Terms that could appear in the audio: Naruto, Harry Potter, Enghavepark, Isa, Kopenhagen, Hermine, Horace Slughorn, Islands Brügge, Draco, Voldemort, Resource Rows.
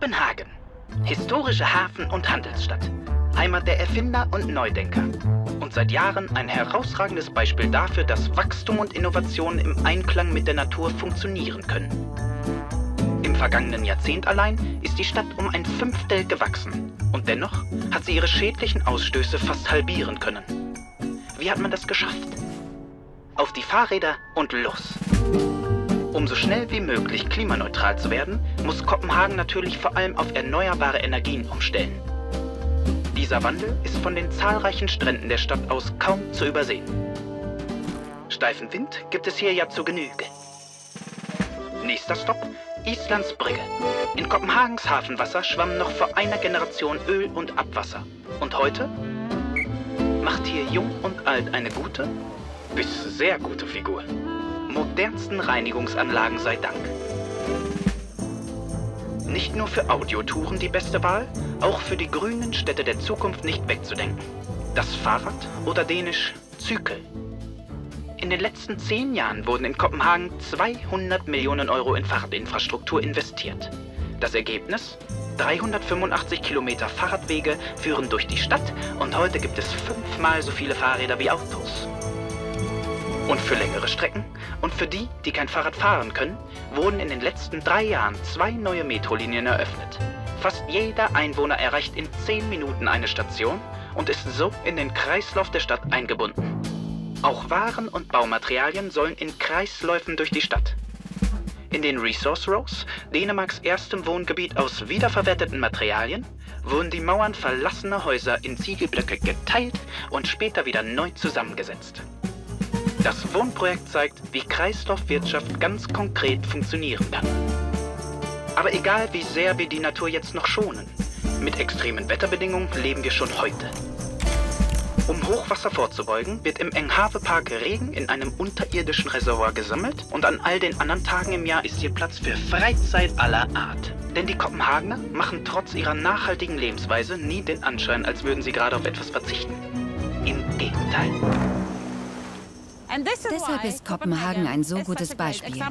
Kopenhagen. Historische Hafen- und Handelsstadt. Heimat der Erfinder und Neudenker. Und seit Jahren ein herausragendes Beispiel dafür, dass Wachstum und Innovation im Einklang mit der Natur funktionieren können. Im vergangenen Jahrzehnt allein ist die Stadt um ein 1/5 gewachsen. Und dennoch hat sie ihre schädlichen Ausstöße fast halbieren können. Wie hat man das geschafft? Auf die Fahrräder und los! Um so schnell wie möglich klimaneutral zu werden, muss Kopenhagen natürlich vor allem auf erneuerbare Energien umstellen. Dieser Wandel ist von den zahlreichen Stränden der Stadt aus kaum zu übersehen. Steifen Wind gibt es hier ja zu Genüge. Nächster Stopp, Islands Brügge. In Kopenhagens Hafenwasser schwamm noch vor einer Generation Öl und Abwasser. Und heute macht hier Jung und Alt eine gute bis sehr gute Figur. Modernsten Reinigungsanlagen sei Dank. Nicht nur für Audiotouren die beste Wahl, auch für die grünen Städte der Zukunft nicht wegzudenken. Das Fahrrad oder dänisch Cykel. In den letzten 10 Jahren wurden in Kopenhagen 200 Millionen Euro in Fahrradinfrastruktur investiert. Das Ergebnis? 385 Kilometer Fahrradwege führen durch die Stadt und heute gibt es 5-mal so viele Fahrräder wie Autos. Und für längere Strecken und für die, die kein Fahrrad fahren können, wurden in den letzten 3 Jahren 2 neue Metrolinien eröffnet. Fast jeder Einwohner erreicht in 10 Minuten eine Station und ist so in den Kreislauf der Stadt eingebunden. Auch Waren und Baumaterialien sollen in Kreisläufen durch die Stadt. In den Resource Rows, Dänemarks erstem Wohngebiet aus wiederverwerteten Materialien, wurden die Mauern verlassener Häuser in Ziegelblöcke geteilt und später wieder neu zusammengesetzt. Das Wohnprojekt zeigt, wie Kreislaufwirtschaft ganz konkret funktionieren kann. Aber egal, wie sehr wir die Natur jetzt noch schonen, mit extremen Wetterbedingungen leben wir schon heute. Um Hochwasser vorzubeugen, wird im Enghavepark Regen in einem unterirdischen Reservoir gesammelt und an all den anderen Tagen im Jahr ist hier Platz für Freizeit aller Art. Denn die Kopenhagener machen trotz ihrer nachhaltigen Lebensweise nie den Anschein, als würden sie gerade auf etwas verzichten. Im Gegenteil. Deshalb ist Kopenhagen ein so gutes Beispiel.